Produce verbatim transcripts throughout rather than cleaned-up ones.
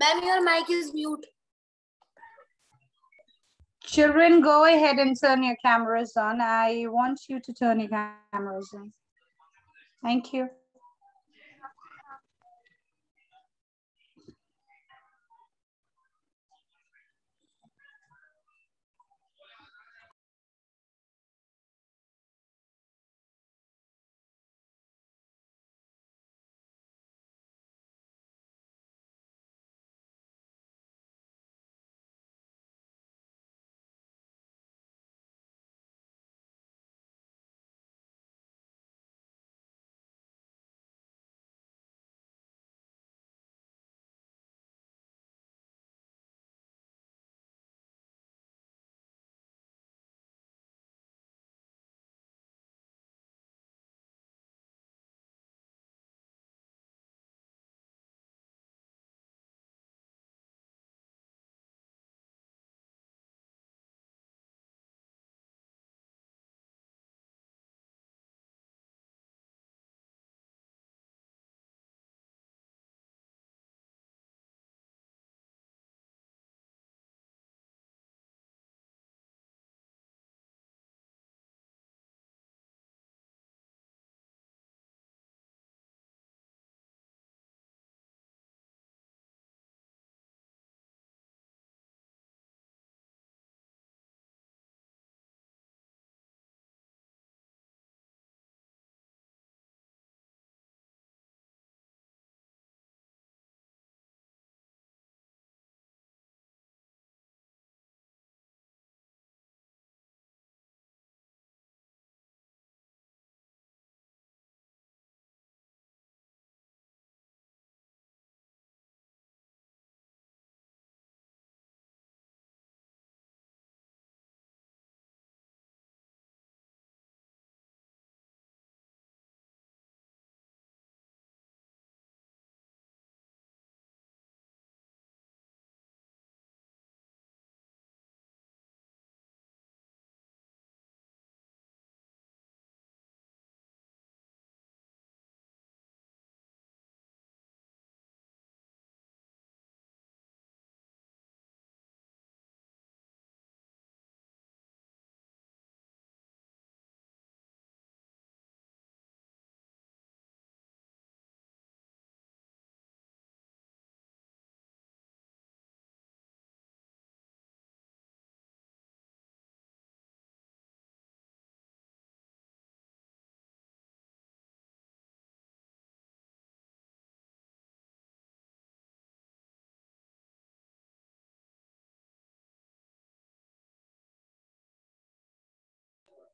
Ma'am, your mic is mute. Children, go ahead and turn your cameras on. I want you to turn your cameras on. Thank you.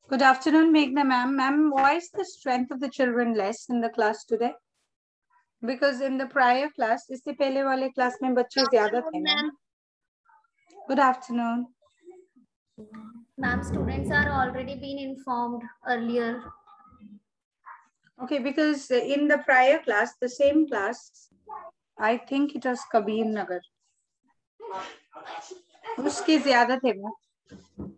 Good afternoon, Meghna ma'am. Ma'am, why is the strength of the children less in the class today? Because in the prior class, isse pehle wale class mein bachche zyada the. Good afternoon. Ma'am, students are already been informed earlier. Okay, because in the prior class, the same class, I think it was Kabir Nagar. Uske zyada the ma'am.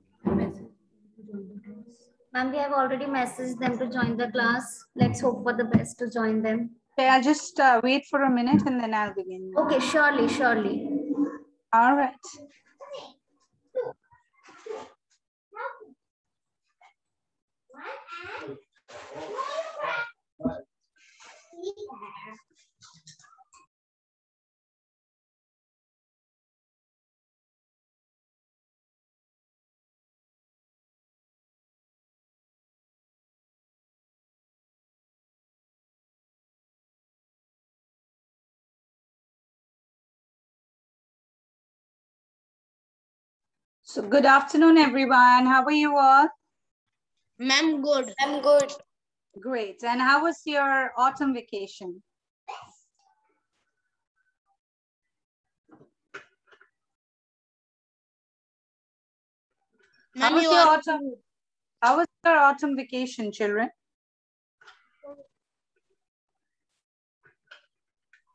Ma'am, we have already messaged them to join the class. Let's hope for the best to join them. Okay, I'll just uh, wait for a minute and then I'll begin. Okay, surely, surely. All right. So good afternoon, everyone. How are you all? Ma'am, good. I'm good. Great. And how was your autumn vacation? How was your autumn? How was your autumn vacation, children?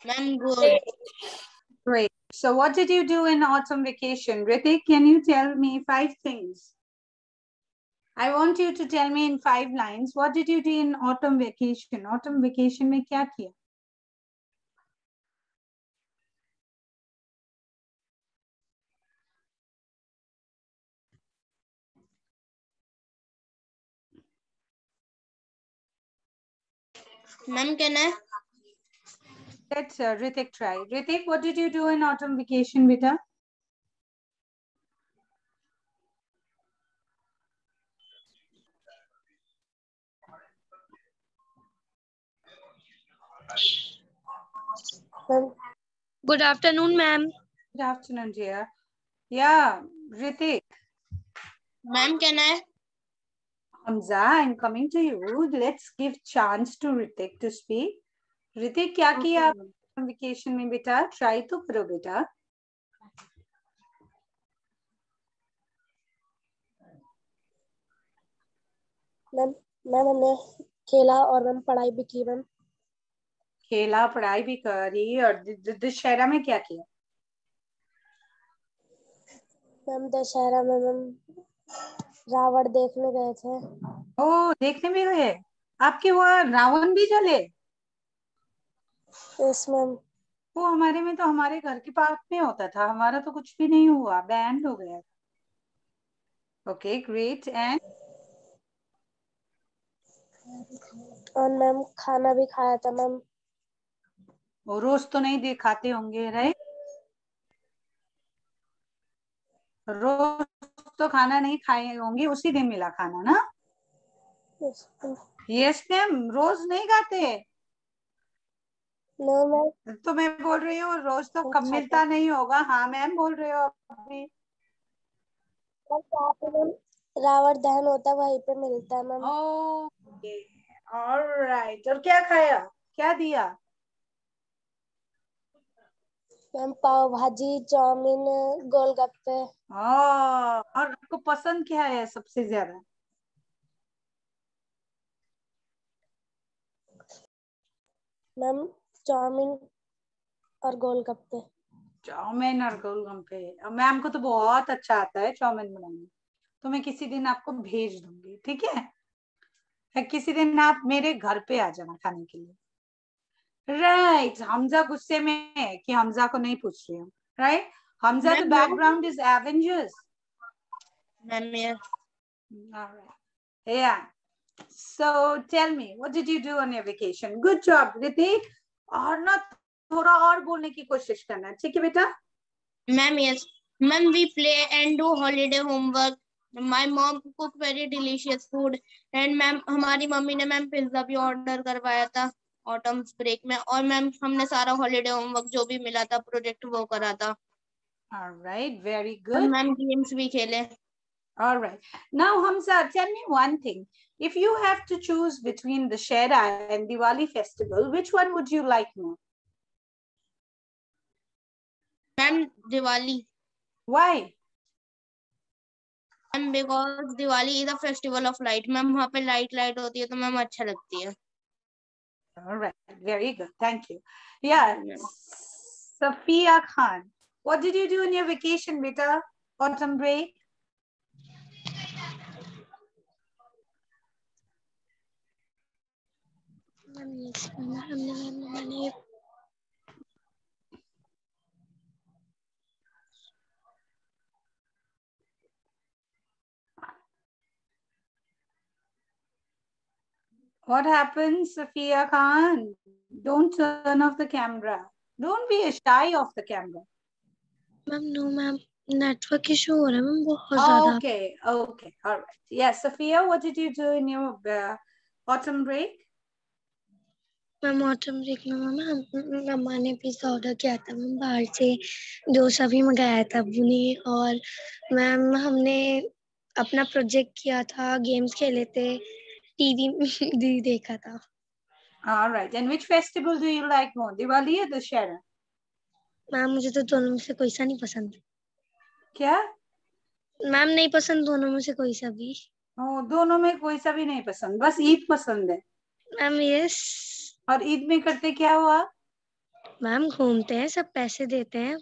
Ma'am, good. Great. So what did you do in autumn vacation? Rithik, can you tell me five things? I want you to tell me in five lines. What did you do in autumn vacation? Autumn vacation mein kya kiya? Ma'am, can I? Let's uh, Rithik try. Rithik, what did you do in autumn vacation, beta? Good afternoon, ma'am. Good afternoon, dear. Yeah, Rithik. Ma'am, can I? Hamza, I'm coming to you. Let's give chance to Rithik to speak. Rithik, kya kiya aap vacation mein beta? Try to karo beta. Ma'am, ma'am humne khela aur ma'am padhai bhi ki ma'am. खेला पढ़ाई भी करी और दशहरा में क्या किया? Ma'am Dussehra में ma'am Ravan देखने गए थे। ओ देखने भी गए? आपके वो रावण भी चले? Yes ma'am. वो हमारे में तो हमारे घर के पास में होता था, हमारा तो कुछ भी नहीं हुआ, बैंड हो गया। ओके ग्रेट एंड और मैम खाना भी खाया था मैम। वो रोज तो नहीं दिखाते होंगे राइट? रोज तो खाना नहीं खाए होंगे, उसी दिन मिला खाना ना? Yes ma'am. रोज नहीं खाते? No ma'am. तो मैं बोल रही हूँ रोज तो कब मिलता नहीं होगा। हाँ मैम बोल रहे हो अपनी। रावण दहन होता वहीं पे मिलता है मैम। Okay alright. और क्या खाया, क्या दिया? मैम पाव भाजी, चाउमीन, गोलगप्पे। ओह, और आपको पसंद क्या है सबसे ज्यादा? मैम चाउमीन और गोलगप्पे। चाउमीन और गोलगप्पे मैम को तो बहुत अच्छा आता है चाउमीन बनाना, तो मैं किसी दिन आपको भेज दूंगी ठीक है? किसी दिन आप मेरे घर पे आ जाना खाने के लिए राइट? हमजा गुस्से में है कि हमजा को नहीं पूछ रही हूँ right? Hamza the background is Avengers ma'am. Alright yeah so tell me what did you do on your vacation? Good job Hrithik. और ना थोड़ा और बोलने की कोशिश करना ठीक है बेटा? Ma'am yes ma'am. We play and do holiday homework. My mom cooked very delicious food and ma'am हमारी मम्मी ने मैम पिज्जा भी ऑर्डर करवाया था ऑटम ब्रेक में। और मैम हमने सारा हॉलीडे होमवर्क जो भी मिला था प्रोजेक्ट वो करा था। Alright very good. Ma'am games भी खेले। Alright now Hamza tell me one thing, if you have to choose between Dussehra and Diwali festival, which one would you like more? Ma'am Diwali. Why? Ma'am because Diwali is a festival of light ma'am, वहाँ पे light light होती है तो ma'am अच्छा लगती है। Alright very good thank you. Yeah Safiya Khan, what did you do in your vacation बेटा? Autumn break. What happened, Sophia Khan? Don't turn off the camera. Don't be shy of the camera. Ma'am, no, ma'am. Network issue हो रहा है ma'am बहुत ज़्यादा. Okay, okay, all right. Yes, yeah, Sophia, what did you do in your uh, autumn break? Ma'am, autumn break में ma'am मम्मा ने pizza order किया था ma'am बाहर से, डोसा भी मंगाया था बुनी। और ma'am हमने अपना project किया था, games खेले थे, टीवी में देखा था। Alright and which festival do you like more, Diwali या दशहरा? मैम मुझे तो दोनों में से कोई सा नहीं पसंद। क्या मैम? नहीं पसंद दोनों में से कोई सा भी। ओ दोनों में कोई सा भी नहीं पसंद, बस ईद पसंद है मैम। यस। और ईद में करते क्या हुआ मैम? घूमते हैं, सब पैसे देते हैं।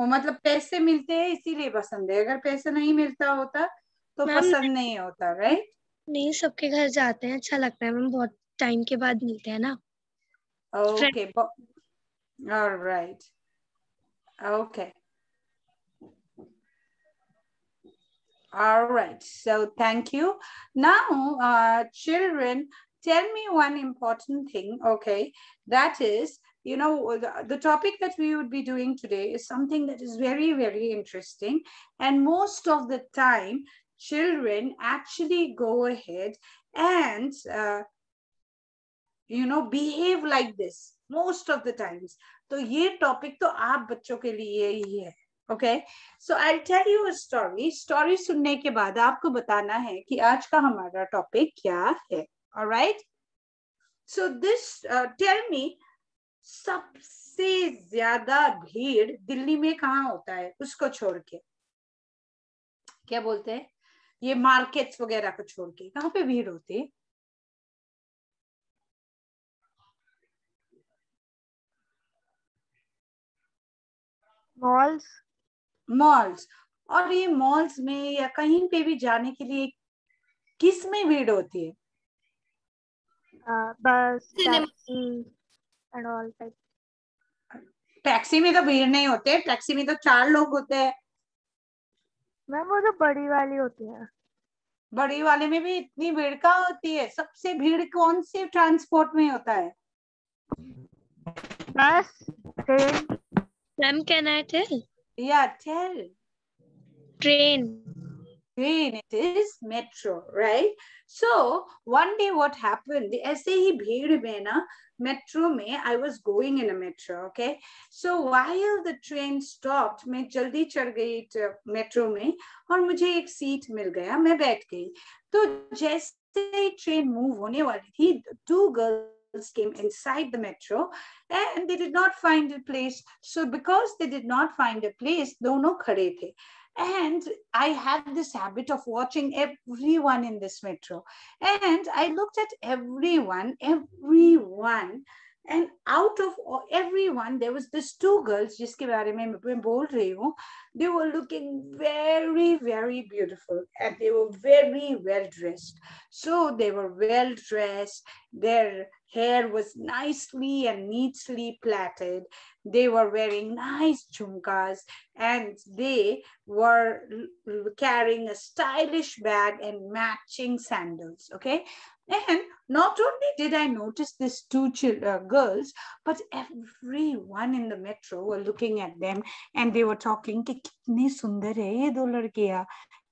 वो मतलब पैसे मिलते हैं इसीलिए पसंद है, अगर पैसे नहीं मिलता होता तो पसंद नहीं होता राइट? नहीं, सबके घर जाते हैं, अच्छा लगता है मैम, बहुत टाइम के बाद मिलते हैं ना। Okay alright okay alright so thank you. Now children tell me one important thing, okay? That is, you know, the, the topic that we would be doing today is something that is very, very interesting. And most of the time, children actually go ahead and, uh, you know, behave like this most of the times. So, this topic is for children. Okay, so I'll tell you a story. Story सुनने के बाद आपको बताना है कि आज का हमारा topic क्या है. All right. So this, uh, tell me, सबसे ज़्यादा भीड़ दिल्ली में कहाँ होता है? उसको छोड़ के क्या बोलते हैं? ये markets वगैरह को छोड़ के कहाँ पे भीड़ होती है? Malls. मॉल्स और ये मॉल्स में या कहीं पे भी जाने के लिए किस में भीड़ होती है? Bus taxi. टैक्सी में तो भीड़ नहीं होते, टैक्सी में तो चार लोग होते हैं मैम. वो तो बड़ी वाली होती है. बड़ी वाले में भी इतनी भीड़ का होती है? सबसे भीड़ कौन से ट्रांसपोर्ट में होता है? Bus. Ma'am can I tell? Yeah, tell. Train. Train, it is metro, right? So, one day what happened, aise hi bheed mein na, metro mein, I was going in a metro, okay? So, while the train stopped, main jaldi chadh gayi metro mein, aur mujhe ek seat mil gaya, main baith gayi. To jaise train move hone wali thi, two girls came inside the metro and they did not find a place. So because they did not find a place, dono khade the. And I had this habit of watching everyone in this metro. And I looked at everyone, everyone. And out of everyone, there was this two girls, jiske baare mein main bol rahi hu. They were looking very, very beautiful and they were very well dressed. So they were well dressed. Their hair was nicely and neatly plaited. They were wearing nice jhumkas and they were carrying a stylish bag and matching sandals, okay? And not only did I notice these two uh, girls, but everyone in the metro were looking at them and they were talking, kitne sundar hai ye do ladkiyan,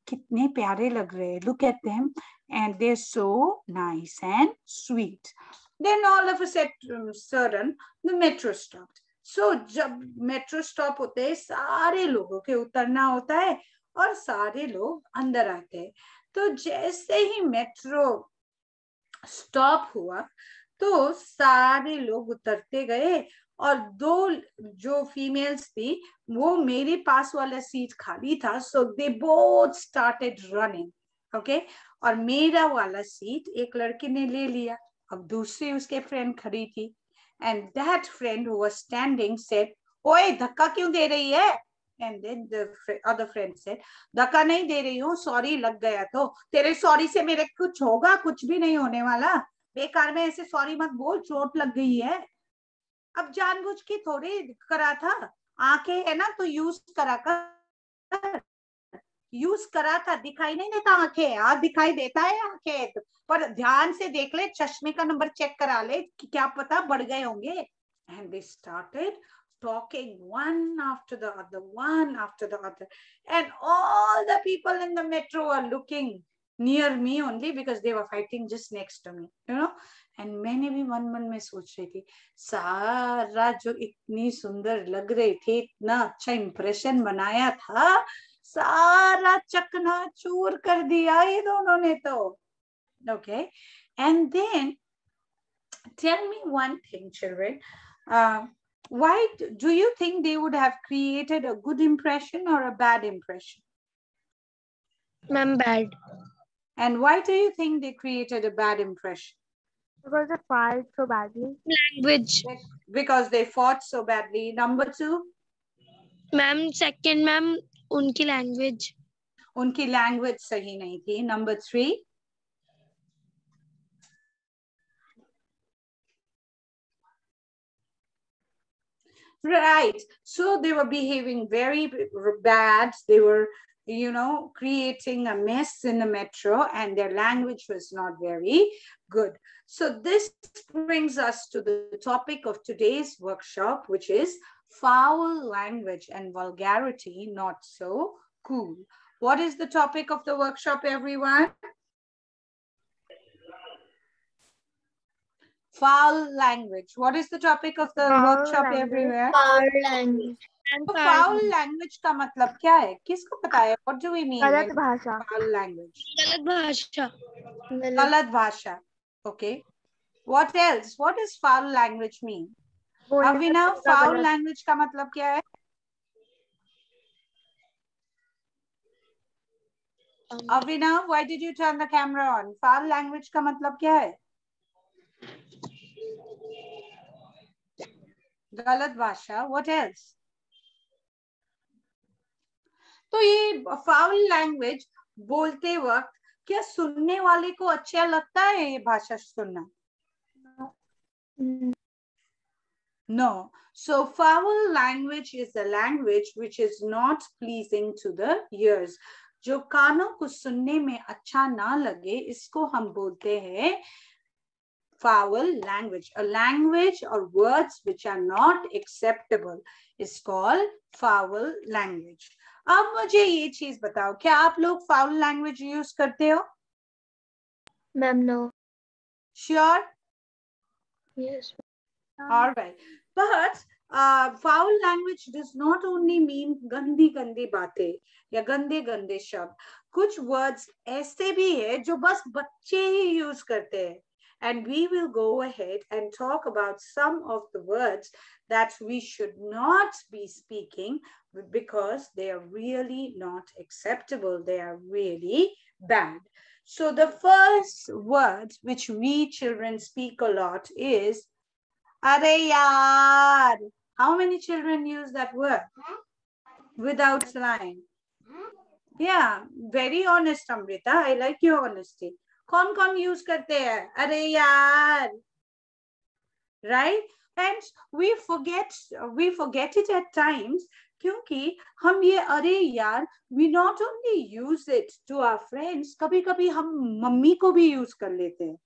kitne pyare lag rahe, look at them and they're so nice and sweet. Then all of a sudden, the metro stopped. So, jab metro stop hote hai, सारे लोगों के उतरना होता है और सारे लोग अंदर आते हैं. तो जैसे ही metro stop हुआ, तो सारे लोग उतरते गए और दो जो females थी, वो मेरे पास वाला seat खाली था. So they both started running, okay? और मेरा वाला seat एक लड़के ने ले लिया. अब दूसरी उसके friend खड़ी थी. And that friend who was standing said, "Oye, dhakka kyun de rahi hai?" And then the other friend said, "Dhakka nahi de rahi hu, sorry lag gaya to. Tere sorry se mere kuch hoga, kuch bhi nahi hone wala. Bekar mein aise sorry mat bol, chot lag gayi hai. Ab janbujh ke thode kara tha. Aankhein hai na to use kara kar. Use kara tha, dikhai nahi deta aankhein. Aaj dikhai deta hai aankhein. पर ध्यान से देख ले, चश्मे का number check करा ले कि क्या पता बढ़ गए होंगे." And they started talking one after the other, one after the other, and all the people in the metro were looking near me only because they were fighting just next to me, you know. And मैंने भी मन मन में सोच रही थी, सारा जो इतनी सुंदर लग रही थी, इतना अच्छा impression बनाया था, सारा चकनाचूर कर दिया ये दोनों ने तो. Okay, and then tell me one thing, children. Uh, why do, do you think they would have created a good impression or a bad impression? Ma'am, bad. And why do you think they created a bad impression? Because they fought so badly. Language. Because they fought so badly. Number two? Ma'am, second, ma'am, unki language. Unki language sahi nahi thi. Number three? Right. So they were behaving very bad. They were you know, creating a mess in the metro, and their language was not very good. So this brings us to the topic of today's workshop, which is foul language and vulgarity, not so cool. What is the topic of the workshop, everyone? Foul language. What is the topic of the foul workshop language. Everywhere? Foul language. So foul language ka matlab kya hai? Kisko pata hai? What do we mean? Galat bhasha. Foul language. Galat bhasha. Galat bhasha. Okay. What else? What does foul language mean? Avina, foul language ka matlab kya hai? Avina, why did you turn the camera on? Foul language ka matlab kya hai? Galat bhasha. What else? तो ये foul language बोलते वक्त क्या सुनने वाले को अच्छा लगता है ये भाषा सुनना? No. So foul language is a language which is not pleasing to the ears. जो कानों को सुनने में अच्छा ना लगे इसको हम बोलते हैं foul language. A language or words which are not acceptable is called foul language. अब मुझे ये चीज बताओ, क्या आप लोग फाउल लैंग्वेज यूज करते हो? Ma'am no. Sure? Yes. Alright. But foul language does not only mean गंदी गंदी बातें या गंदे गंदे शब्द. कुछ वर्ड्स ऐसे भी है जो बस बच्चे ही यूज करते हैं. And we will go ahead and talk about some of the words that we should not be speaking because they are really not acceptable. They are really bad. So the first word which we children speak a lot is "Are yaar." How many children use that word without lying? Yeah, very honest, Amrita. I like your honesty. कौन कौन use करते हैं अरे यार right and we forget we forget it at times क्योंकि हम ये अरे यार we not only use it to our friends कभी कभी हम मम्मी को भी यूज कर लेते हैं.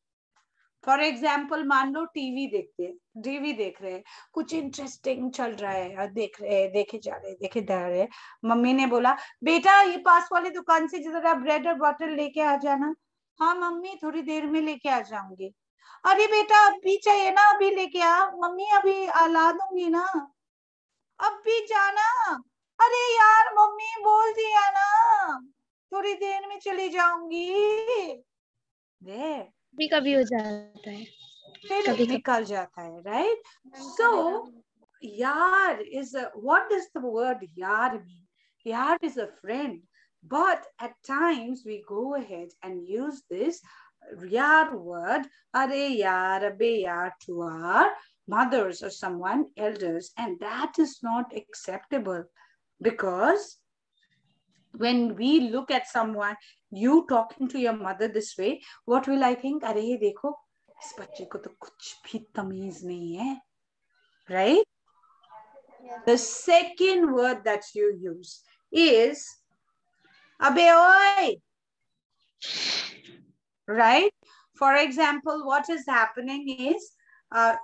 फॉर एग्जाम्पल मान लो टीवी देखते हैं टीवी देख रहे हैं कुछ इंटरेस्टिंग चल रहा है और देख रहे हैं देखे जा रहे हैं देखे जा रहे हैं मम्मी ने बोला बेटा ये पास वाली दुकान से जरा ब्रेड और बटर लेके आ जाना. हाँ मम्मी थोड़ी देर में लेके आ जाऊंगी. अरे बेटा अभी चाहिए ना अभी लेके आ. मम्मी अभी ला दूंगी ना. अब भी जाना. अरे यार मम्मी बोल दिया ना थोड़ी देर में चली जाऊंगी. कभी कभी हो जाता है फिर कभी निकल जाता है राइट. सो यार is what does the word यार मीन? यार is a friend. But at times we go ahead and use this yaar word, are yaar, abe yaar, to our mothers or someone elders, and that is not acceptable because when we look at someone, you talking to your mother this way, what will I think? Are dekho, is bacche ko to kuch bhi tamiz nahi hai, right? Yeah. The second word that you use is Abe oi, right? For example, what is happening is uh,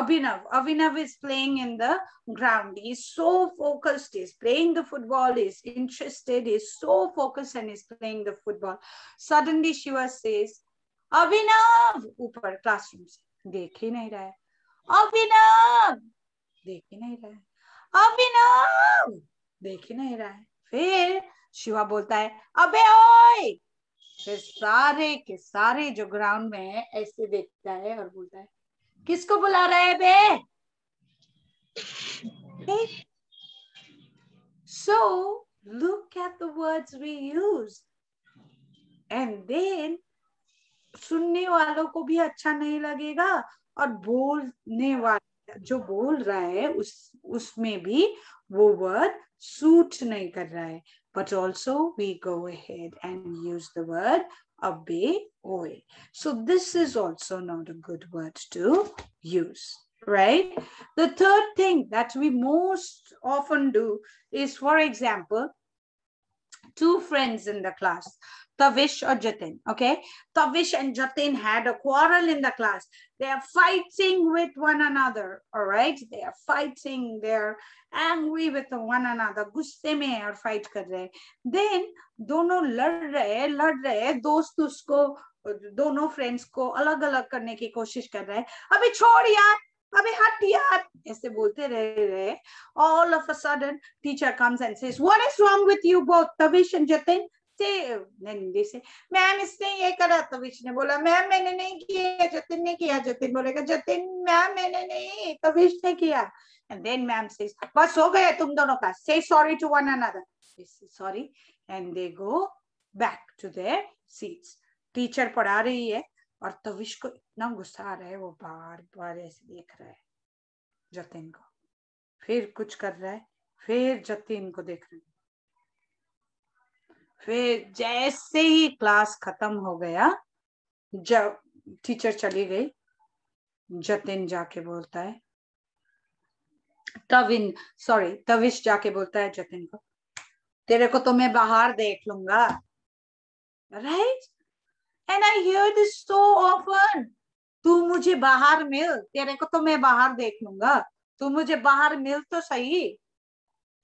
Abhinav. Abhinav is playing in the ground. He's so focused. He's playing the football. He's interested. He's so focused and he's playing the football. Suddenly, Shiva says, Abhinav, upar classrooms. Dekh hi nahi raha hai. Abhinav, dekh hi nahi raha hai. Abhinav, dekh hi nahi raha hai. फिर शिवा बोलता है अबे ओए. फिर सारे के सारे जो ग्राउंड में है ऐसे देखता है और बोलता है किसको बुला रहा है बे. So look at the words we use and then सुनने वालों को भी अच्छा नहीं लगेगा और बोलने वाला जो बोल रहा है उस उसमें भी वो वर्ड सूट नहीं कर रहा है. But also we go ahead and use the word abe oe. So this is also not a good word to use, right? The third thing that we most often do is, for example, two friends in the class, Tavish or Jatin, okay? Tavish and Jatin had a quarrel in the class. They are fighting with one another, all right? They are fighting, they're angry with one another. Gusse mein aur fight kar rahe. Then, dono lad rahe, lad rahe, dost usko, dono friends ko alag-alag karne ki koshish kar rahe. Abhi chhod yaar, abhi hat yaar, aise bolte rahe. All of a sudden, teacher comes and says, what is wrong with you both, Tavish and Jatin? Say, then they say, ma'am, isne ye kara. Tavish ne bola, ma'am, maine nahi kiya. Jatin ne kiya. Jatin bolega, Jatin, ma'am, maine nahi. Tavish ne kiya. And then ma'am says, bas ho gaya tum dono ka. Say sorry to one another. They say sorry. And they go back to their seats. Teacher padha rahi hai. Aur Tavish ko itna gussa aa raha hai. Wo baar baar aise dekh raha hai. Jatin ko. Phir kuch kar raha hai. Phir Jatin ko dekh raha hai. फिर जैसे ही class खत्म हो गया, जब teacher चली गई, जतिन जाके बोलता है, तविन, सॉरी, तविश जाके बोलता है जतिन को, तेरे को तो मैं बाहर देख लूँगा, right? And I hear this so often. तू मुझे बाहर मिल, तेरे को तो मैं बाहर देख लूँगा, तू मुझे बाहर मिल तो सही.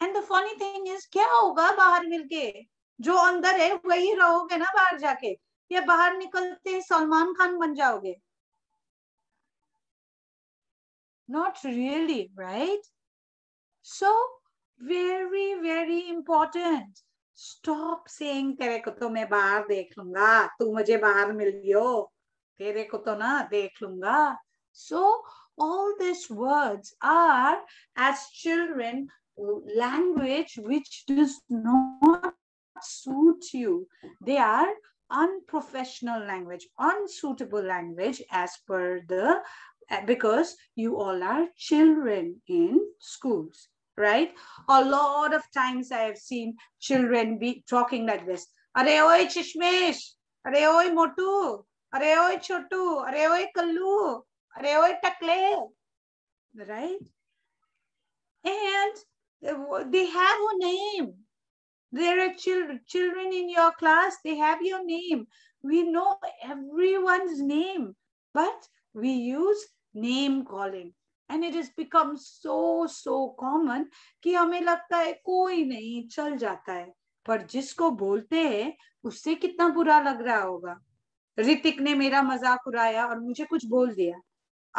And the funny thing is, क्या होगा बाहर मिलके? जो अंदर है वही रहोगे ना बाहर जाके, या बाहर निकलते ही सलमान खान बन जाओगे. Not really, right? So very, very important. Stop saying तेरे को तो मैं बाहर देख लूँगा, तू मुझे बाहर मिलियो, तेरे को तो ना देख लूँगा. So all these words are, as children, language which does not suit you. They are unprofessional language, unsuitable language as per the, because you all are children in schools, right? A lot of times I have seen children be talking like this. Are oi chishmesh, are oi motu, are oi chotu, are oi kallu, are oi takle, right? And they have a name. There are children, children in your class, they have your name. We know everyone's name, but we use name calling. And it has become so, so common कि हमें लगता है कोई नहीं चल जाता है. पर जिसको बोलते हैं, उससे कितना बुरा लग रहा होगा. ऋतिक ने मेरा मजाक उड़ाया और मुझे कुछ बोल दिया.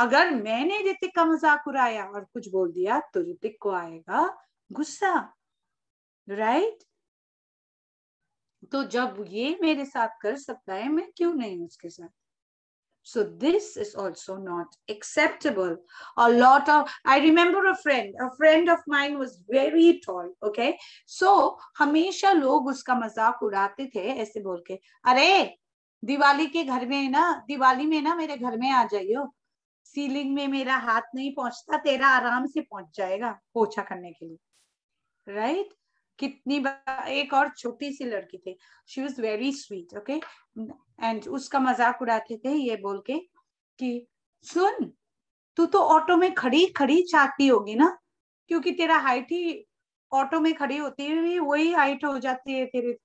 अगर मैंने ऋतिक का मजाक उड़ाया और कुछ बोल दिया, तो ऋतिक को आएगा गुस्सा, right? तो जब ये मेरे साथ कर सकता है, मैं क्यों नहीं उसके साथ? So this is also not acceptable. A lot of, I remember a friend, a friend of mine was very tall, okay? So हमेशा लोग उसका मजाक उड़ाते थे ऐसे बोल के, अरे दिवाली के घर में ना, दिवाली में ना मेरे घर में आ जाइयो, सीलिंग में मेरा हाथ नहीं पहुंचता, तेरा आराम से पहुंच जाएगा पोछा करने के लिए, right? कितनी बार एक और छोटी सी लड़की थी, she was very sweet, okay, and उसका मजाक उड़ाते थे ये बोल के कि सुन, तू तो ऑटो में खड़ी खड़ी चाहती होगी ना, क्योंकि तेरा हाइट ही ऑटो में खड़ी होती है वही हाइट हो जाती है तेरे.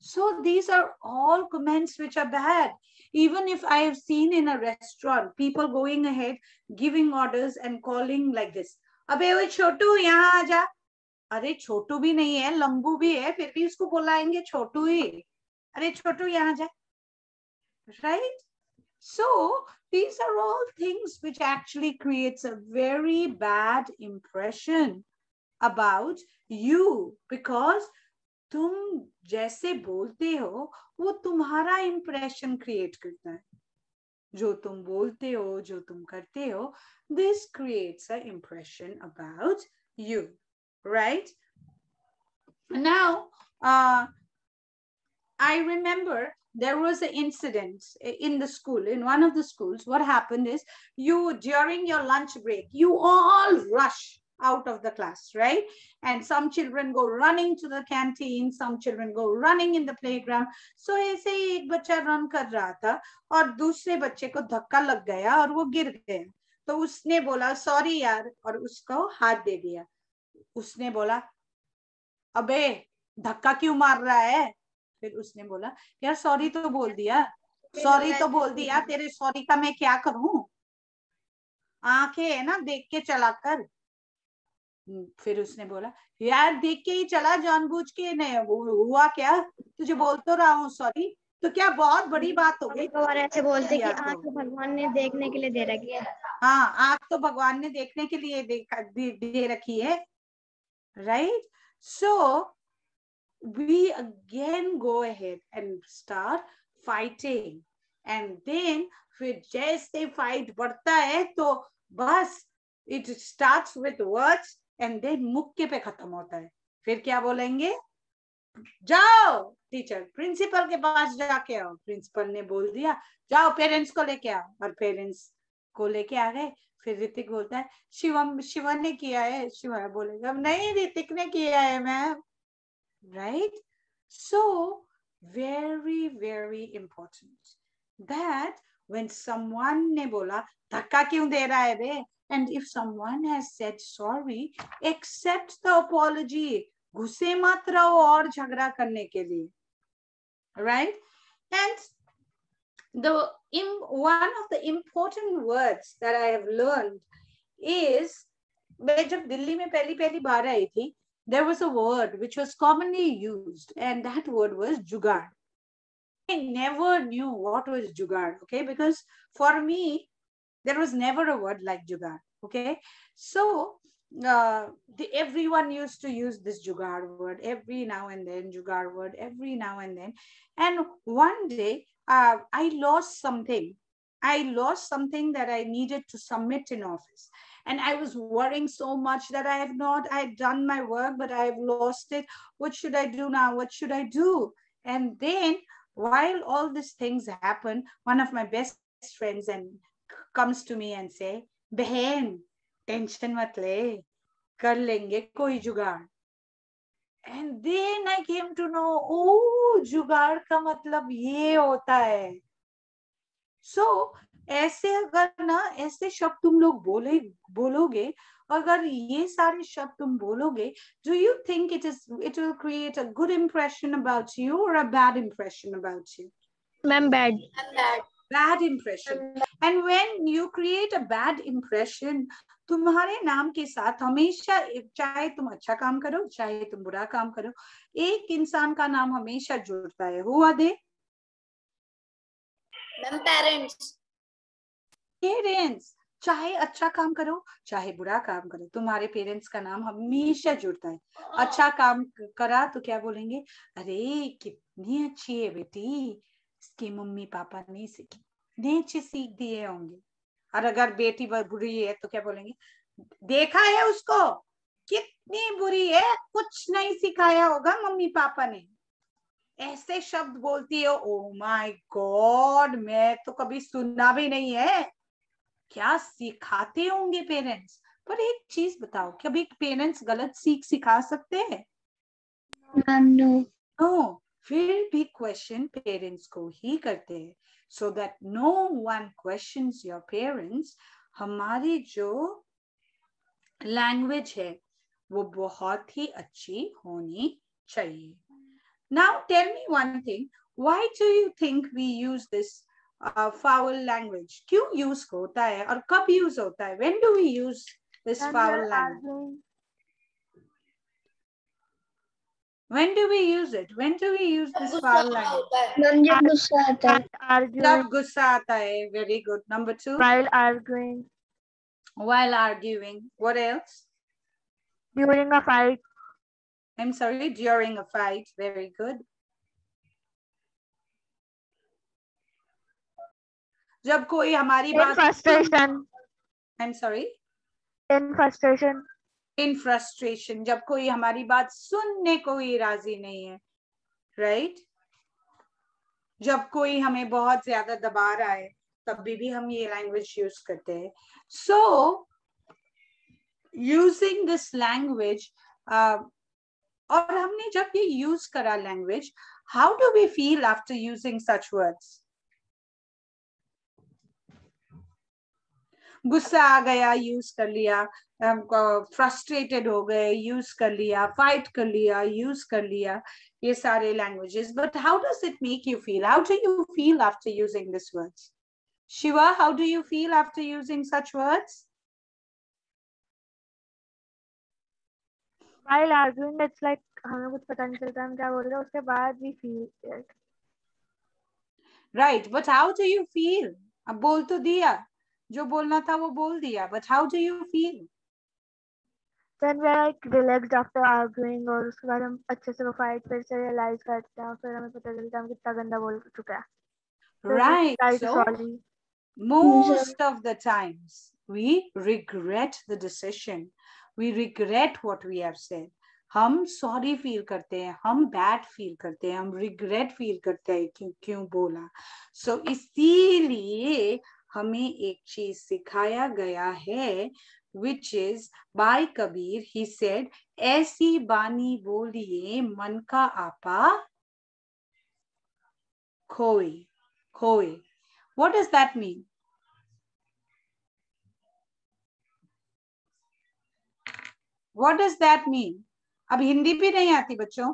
So these are all comments which are bad. Even if I have seen in a restaurant people going ahead giving orders and calling like this, अबे वो छोटू यहाँ आ जा. अरे छोटू भी नहीं है, लंबू भी है, फिर भी उसको बुलाएंगे छोटू ही. अरे छोटू यहाँ जा, right? So these are all things which actually creates a very bad impression about you, because तुम जैसे बोलते हो वो तुम्हारा impression create करता है. जो तुम बोलते हो, जो तुम करते हो, this creates an impression about you. Right now, uh, I remember there was an incident in the school, in one of the schools. What happened is, you during your lunch break, you all rush out of the class, right? And some children go running to the canteen, some children go running in the playground. So ऐसे ही एक बच्चा run कर रहा था और दूसरे बच्चे को धक्का लग गया और वो गिर गया. तो उसने बोला sorry यार और उसको हाथ दे दिया. उसने बोला अबे धक्का क्यों मार रहा है? फिर उसने बोला यार सॉरी तो बोल दिया, सॉरी तो बोल दिया, तेरे सॉरी का मैं क्या करूं, आंखें है ना देख के चला कर। फिर उसने बोला यार देख के ही चला, जानबूझ के नहीं, हुआ क्या, तुझे बोल तो रहा हूँ सॉरी, तो क्या बहुत बड़ी बात हो गई? तो और ऐसे बोलते कि आँख तो भगवान ने देखने के लिए दे रखी है। हाँ, आँख तो भगवान ने देखने के लिए दे, दे, दे रखी है, right? So we again go ahead and start fighting, and then फिर जैसे fight बढ़ता है तो बस it starts with words and then मुक्के पे खत्म होता है। फिर क्या बोलेंगे? जाओ टीचर, प्रिंसिपल के पास जाके आओ। प्रिंसिपल ने बोल दिया जाओ पेरेंट्स को लेके आओ, और पेरेंट्स को लेके आ गए। फिर ऋतिक बोलता है शिवम शिवा ने किया है। शिवा बोलेगा नहीं ऋतिक ने किया है ma'am, right? So very very important that when someone ने बोला धक्का क्यों दे रहा है बे, and if someone has said sorry, accept the apology, गुस्से मत रहो और झगड़ा करने के लिए, right? And the one of the important words that I have learned is, मैं जब दिल्ली में पहली पहली बार आई थी, there was a word which was commonly used, and that word was jugaad. I never knew what was jugaad, okay? Because for me, there was never a word like jugaad, okay? So uh, the, everyone used to use this jugaad word every now and then, jugaad word every now and then. And one day, uh, I lost something. I lost something that I needed to submit in office. And I was worrying so much that I have not, I had done my work, but I have lost it. What should I do now? What should I do? And then while all these things happen, one of my best friends and comes to me and say, "Behan, tension mat le, kar lenge koi jugaad." And then I came to know, oh, jugaad ka matlab ye hota hai. So, ऐसे अगर ना ऐसे शब्द तुम लोग बोले बोलोगे, अगर ये सारे शब्द तुम बोलोगे, do you think it is it will create a good impression about you or a bad impression about you? Ma'am, bad. Bad. Bad impression. And when you create a bad impression, तुम्हारे नाम के साथ हमेशा, चाहे तुम अच्छा काम करो चाहे तुम बुरा काम करो, एक इंसान का नाम हमेशा जुड़ता है। हुआ दे मैम पेरेंट्स, पेरेंट्स चाहे अच्छा काम करो चाहे बुरा काम करो, तुम्हारे पेरेंट्स का नाम हमेशा जुड़ता है। अच्छा काम करा तो क्या बोलेंगे? अरे कितनी अच्छी है बेटी, इसकी मम्मी पापा ने सीखी, इतने अच्छे सीख दिए होंगे। और अगर बेटी बुरी है तो क्या बोलेंगे? देखा है उसको कितनी बुरी है, कुछ नहीं सिखाया होगा मम्मी पापा ने। ऐसे शब्द बोलती है, ओ माय गॉड, मैं तो कभी सुना भी नहीं है। क्या सिखाते होंगे पेरेंट्स। पर एक चीज बताओ, कभी पेरेंट्स गलत सीख सिखा सकते हैं? No no. no, फिर भी क्वेश्चन पेरेंट्स को ही करते हैं, so that no one questions your parents. हमारी जो लैंग्वेज है वो बहुत ही अच्छी होनी चाहिए। Now tell me one thing, why do you think we use this uh, foul language? क्यों use होता है और कब use होता है? When do we use this foul language? When do we use it? When do we use this foul language? जब गुस्सा आता है, very good. Number two. While arguing. While arguing. What else? During a fight. I'm sorry, during a fight. Very good. जब कोई हमारी बात, frustration. I'm sorry. In frustration. In frustration. जब कोई हमारी बात सुनने को ही राजी नहीं है, right? जब कोई हमें बहुत ज्यादा दबा रहा है, तब भी भी हम ये language use करते हैं. So, using this language. Uh, और हमने जब ये यूज करा language, how do we feel after using such words? गुस्सा आ गया यूज कर लिया, फ्रस्ट्रेटेड हो गए यूज कर लिया, फाइट कर लिया यूज कर लिया, ये सारे languages. But how does it make you feel, how do you feel after using this words? Shiva, how do you feel after using such words? While arguing, it's like हमें कुछ पता नहीं चलता हम क्या बोल रहे हैं, उसके बाद भी feel it. Right, but how do you feel? अब बोल तो दिया, जो बोलना था वो बोल दिया, but how do you feel? When we are like relaxed after arguing और उसके बाद हम अच्छे से वो fight फिर से realize करते हैं, फिर हमें पता चलता है हम कितना गंदा बोल चुके हैं. Right, so most of the times we regret the decision, we regret what we have said. हम sorry feel करते हैं, हम bad feel करते हैं, हम regret feel करते हैं क्यों क्यों बोला. So इसीलिए हमें एक चीज सिखाया गया है, which is by Kabir. He said, ऐसी बानी बोलिए मन का आपा खोए. खोए. What does that mean? What does that mean? अब हिंदी भी नहीं आती बच्चों.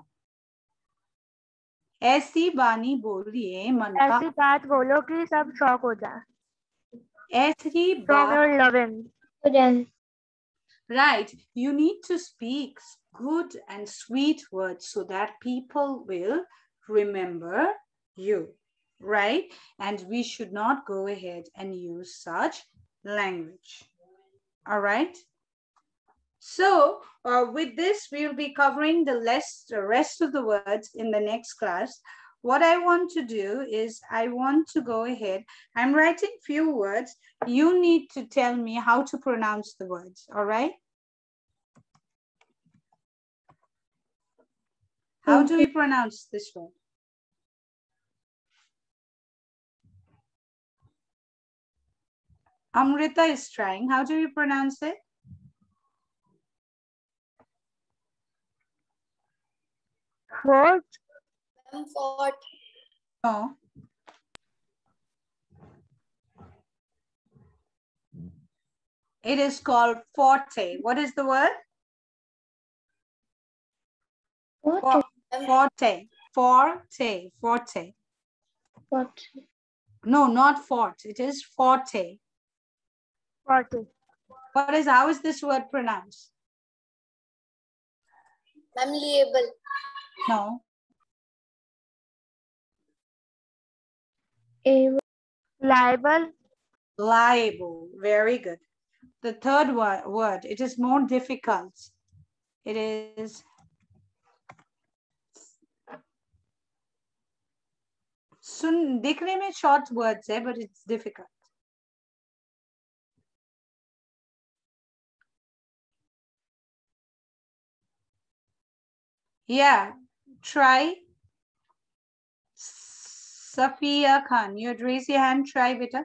ऐसी बानी बोलिए मन का, ऐसी बात बोलो कि सब शौक हो जाए. ऐसी बात. Right. You need to speak good and sweet words so that people will remember you. Right? And we should not go ahead and use such language. All right? So uh, with this, we will be covering the rest, the rest of the words in the next class. What I want to do is I want to go ahead. I'm writing few words. You need to tell me how to pronounce the words. All right? How do we pronounce this word? Amrita is trying. How do you pronounce it? What? Comfort. No. It is called forte. What is the word? Forte. Forte. Forte. Forte. Forte. No, not fort. It is forte. Forte. What is, how is this word pronounced? Malleable. No. Able. Liable. Liable. Very good. The third word, it is more difficult. It is sun. Dikne mein short words hai, but it's difficult. Yeah, try. Safiya Khan, you'd raise your hand, try beta.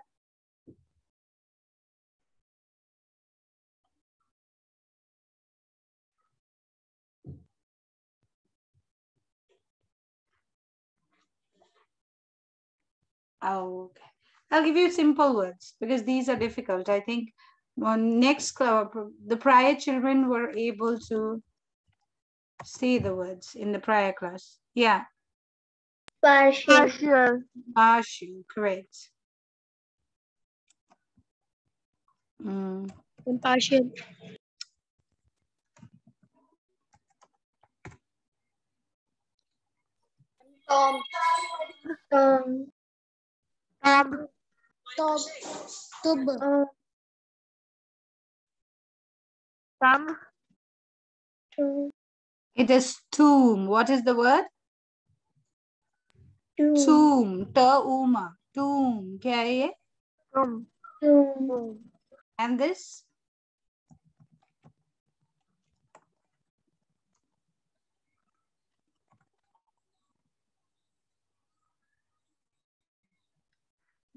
Oh, okay. I'll give you simple words because these are difficult. I think on next, the prior children were able to see the words in the prior class. Yeah. Partial. Partial. Partial. Correct. Mm. Partial. Tom. Tom. Tom. Tom. Tub. Tom. Tom. It is tomb. What is the word? Tomb. Tomb. Ta-uma. Tomb. Kya hai? Tomb. Tomb. And this?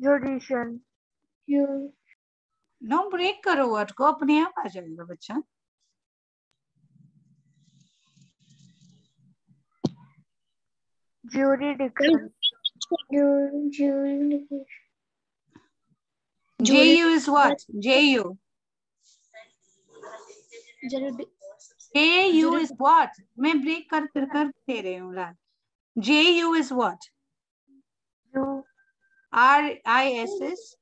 Judicial. You. No, break karo word ko. Apne aap aa jayega bachcha. Juridical. Juridical. J U is what? J U. J U is what? मैं break कर कर कर दे रही हूँ लाल. J U is what? R I S is?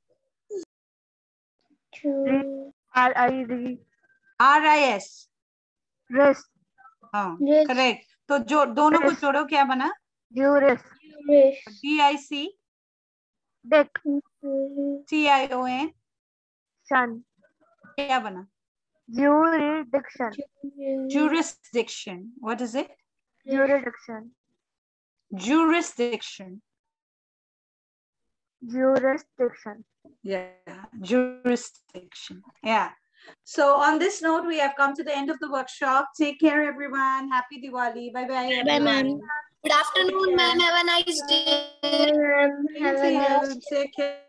R I D. R I S. Rest. हाँ, correct. तो जो दोनों को छोड़ो क्या बना? D I C. Dick. T I O N. Sun. क्या बना? Jurisdiction. Jurisdiction. What is it? Jurisdiction. Jurisdiction. Jurisdiction. Yeah. Jurisdiction. Yeah. So on this note, we have come to the end of the workshop. Take care, everyone. Happy Diwali. Bye-bye. Bye, ma'am. Good afternoon, ma'am. Have a nice day. Have a nice day. Take care.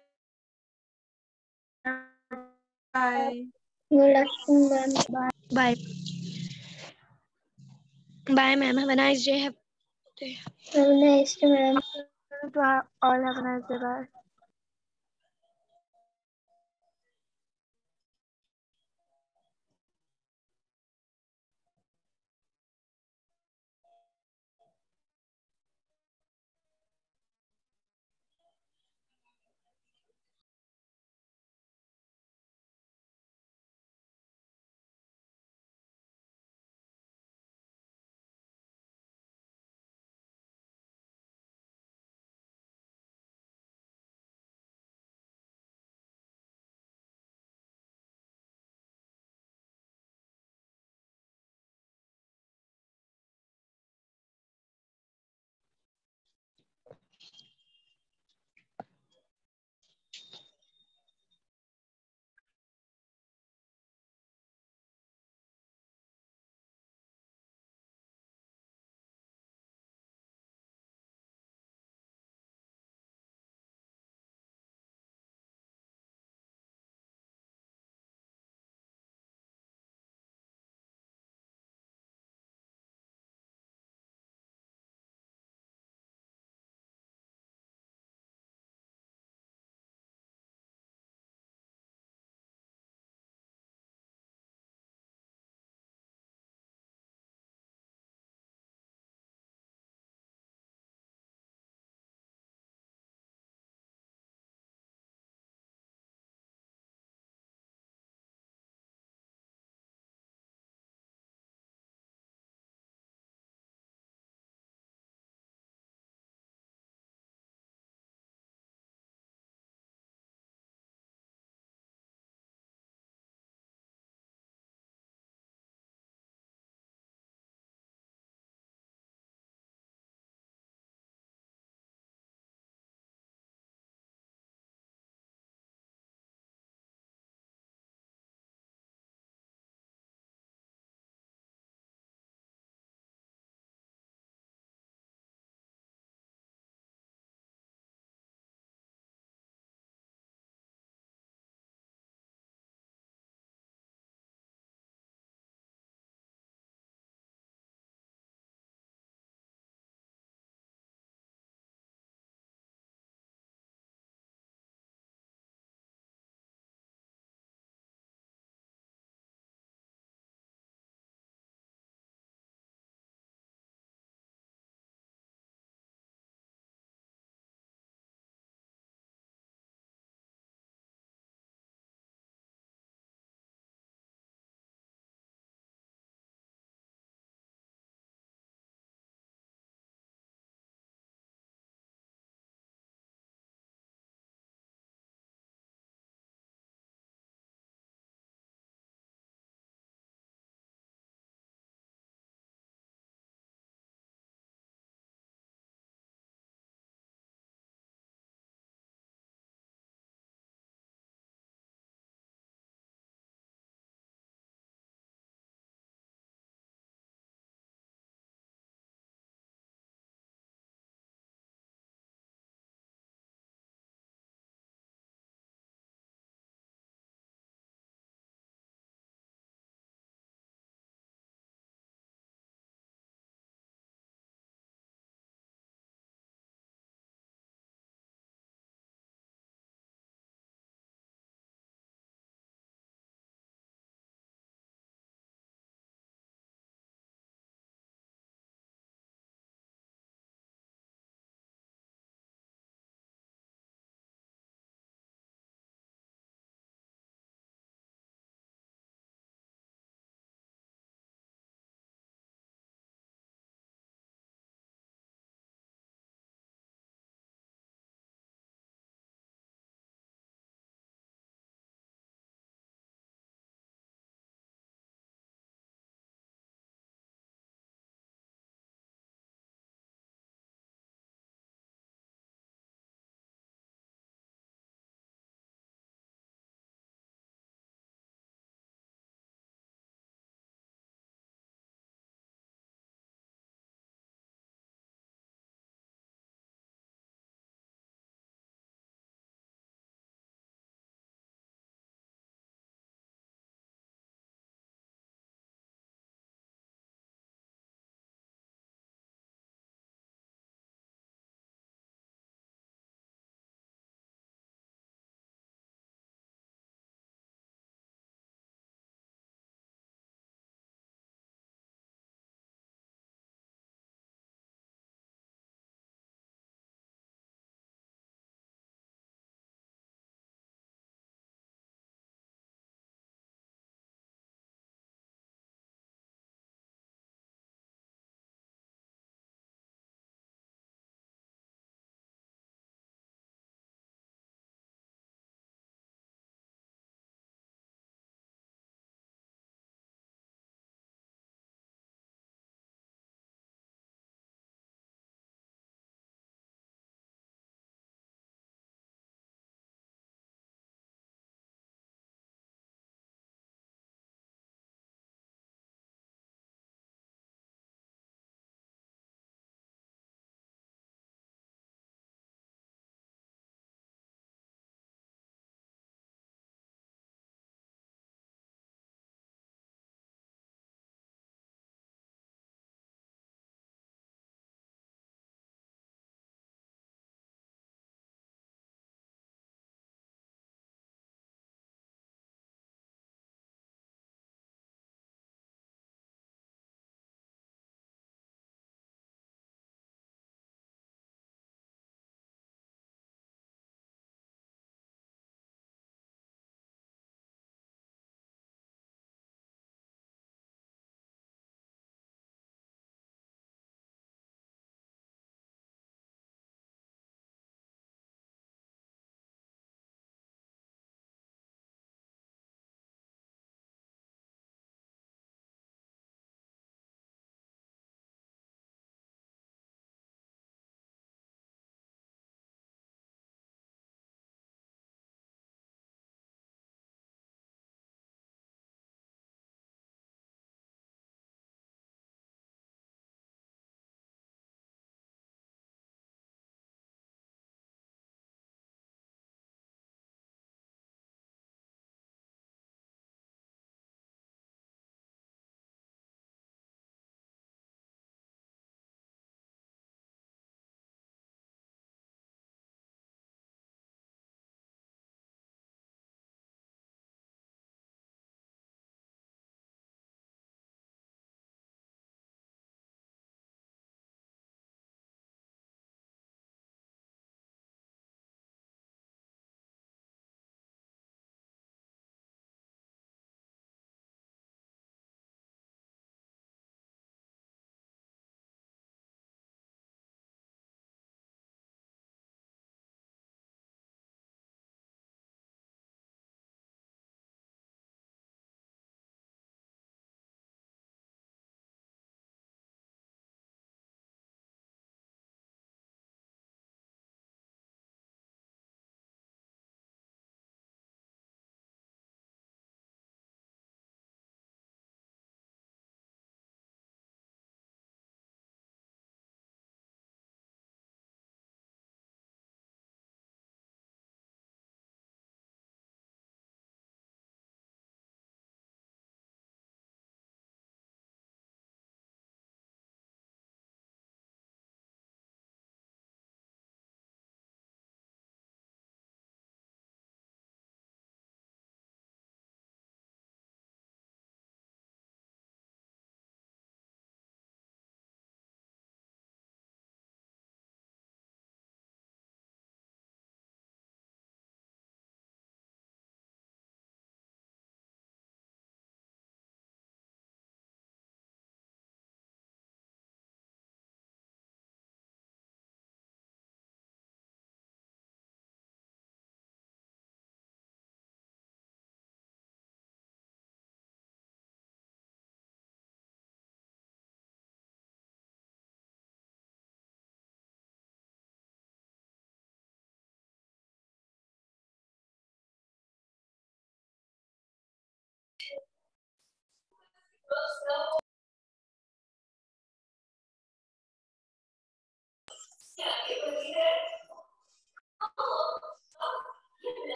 Bye. Good afternoon, ma'am. Bye. Bye. Bye, ma'am. Have a nice day. Have a nice day, ma'am. All have a nice day. Bye.